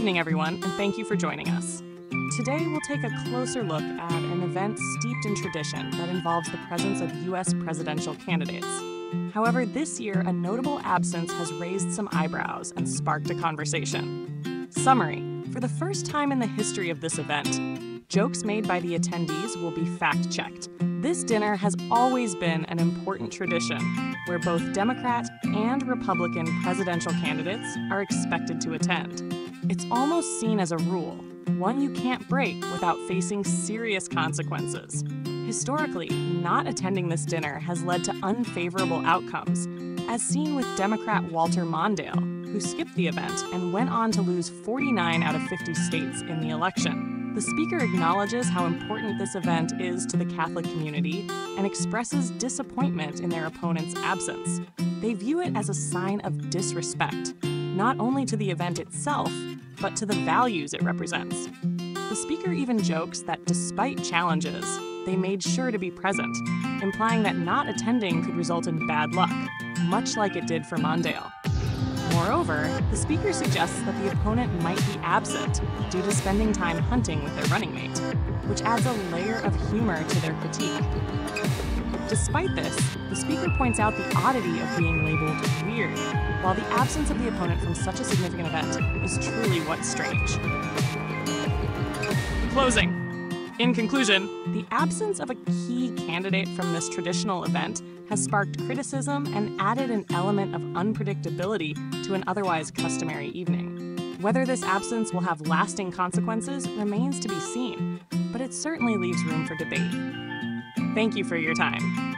evening, everyone, and thank you for joining us. Today, we'll take a closer look at an event steeped in tradition that involves the presence of U.S. presidential candidates. However, this year, a notable absence has raised some eyebrows and sparked a conversation. Summary: for the first time in the history of this event, jokes made by the attendees will be fact-checked. This dinner has always been an important tradition where both Democrat and Republican presidential candidates are expected to attend. It's almost seen as a rule, one you can't break without facing serious consequences. Historically, not attending this dinner has led to unfavorable outcomes, as seen with Democrat Walter Mondale, who skipped the event and went on to lose 49 out of 50 states in the election. The speaker acknowledges how important this event is to the Catholic community and expresses disappointment in their opponent's absence. They view it as a sign of disrespect, not only to the event itself, but to the values it represents. The speaker even jokes that despite challenges, they made sure to be present, implying that not attending could result in bad luck, much like it did for Mondale. Moreover, the speaker suggests that the opponent might be absent due to spending time hunting with their running mate, which adds a layer of humor to their critique. Despite this, the speaker points out the oddity of being labeled weird, while the absence of the opponent from such a significant event is truly what's strange. Closing. In conclusion, the absence of a key candidate from this traditional event has sparked criticism and added an element of unpredictability to an otherwise customary evening. Whether this absence will have lasting consequences remains to be seen, but it certainly leaves room for debate. Thank you for your time.